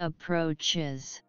approaches.